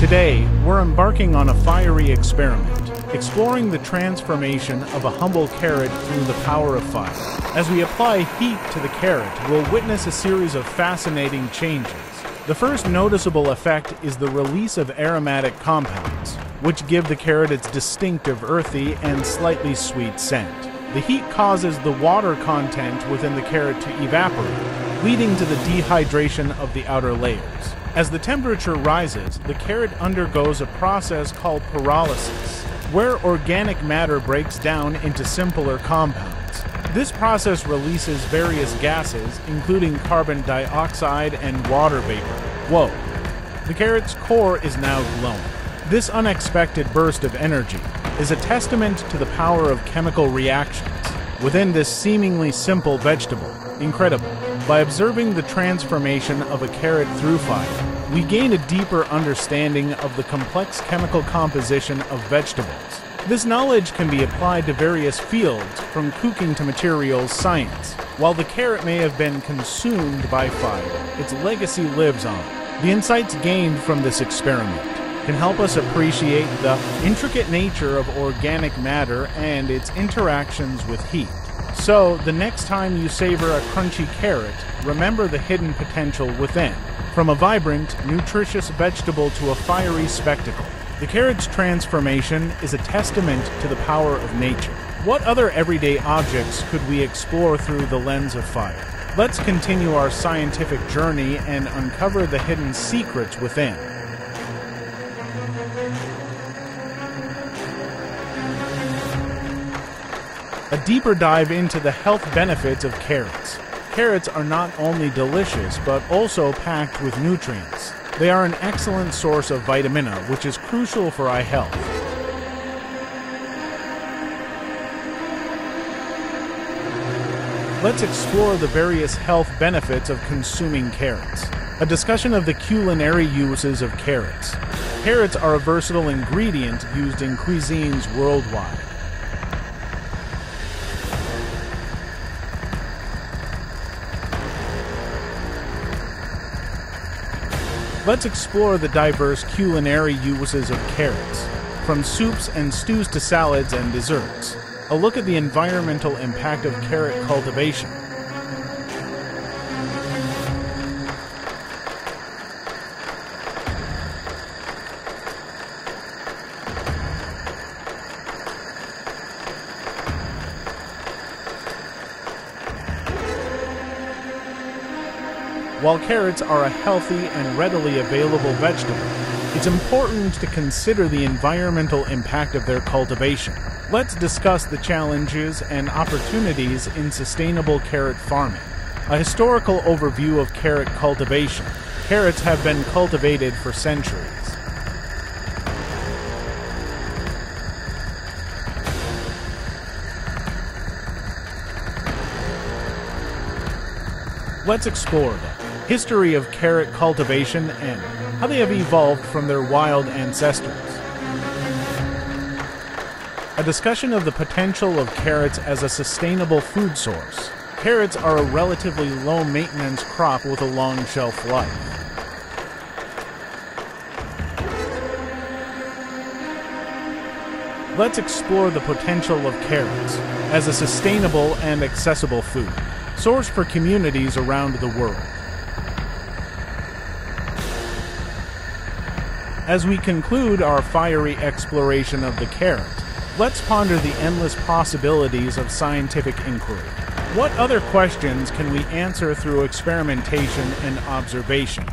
Today, we're embarking on a fiery experiment, exploring the transformation of a humble carrot through the power of fire. As we apply heat to the carrot, we'll witness a series of fascinating changes. The first noticeable effect is the release of aromatic compounds, which give the carrot its distinctive earthy and slightly sweet scent. The heat causes the water content within the carrot to evaporate, leading to the dehydration of the outer layers. As the temperature rises, the carrot undergoes a process called pyrolysis, where organic matter breaks down into simpler compounds. This process releases various gases, including carbon dioxide and water vapor. Whoa! The carrot's core is now glowing. This unexpected burst of energy is a testament to the power of chemical reactions within this seemingly simple vegetable. Incredible. By observing the transformation of a carrot through fire, we gain a deeper understanding of the complex chemical composition of vegetables. This knowledge can be applied to various fields, from cooking to materials science. While the carrot may have been consumed by fire, its legacy lives on. The insights gained from this experiment can help us appreciate the intricate nature of organic matter and its interactions with heat. So, the next time you savor a crunchy carrot, remember the hidden potential within. From a vibrant, nutritious vegetable to a fiery spectacle, the carrot's transformation is a testament to the power of nature. What other everyday objects could we explore through the lens of fire? Let's continue our scientific journey and uncover the hidden secrets within. A deeper dive into the health benefits of carrots. Carrots are not only delicious, but also packed with nutrients. They are an excellent source of vitamin A, which is crucial for eye health. Let's explore the various health benefits of consuming carrots. A discussion of the culinary uses of carrots. Carrots are a versatile ingredient used in cuisines worldwide. Let's explore the diverse culinary uses of carrots, from soups and stews to salads and desserts. A look at the environmental impact of carrot cultivation. While carrots are a healthy and readily available vegetable, it's important to consider the environmental impact of their cultivation. Let's discuss the challenges and opportunities in sustainable carrot farming. A historical overview of carrot cultivation. Carrots have been cultivated for centuries. Let's explore the history of carrot cultivation and how they have evolved from their wild ancestors. A discussion of the potential of carrots as a sustainable food source. Carrots are a relatively low-maintenance crop with a long shelf life. Let's explore the potential of carrots as a sustainable and accessible food source for communities around the world. As we conclude our fiery exploration of the carrot, let's ponder the endless possibilities of scientific inquiry. What other questions can we answer through experimentation and observation?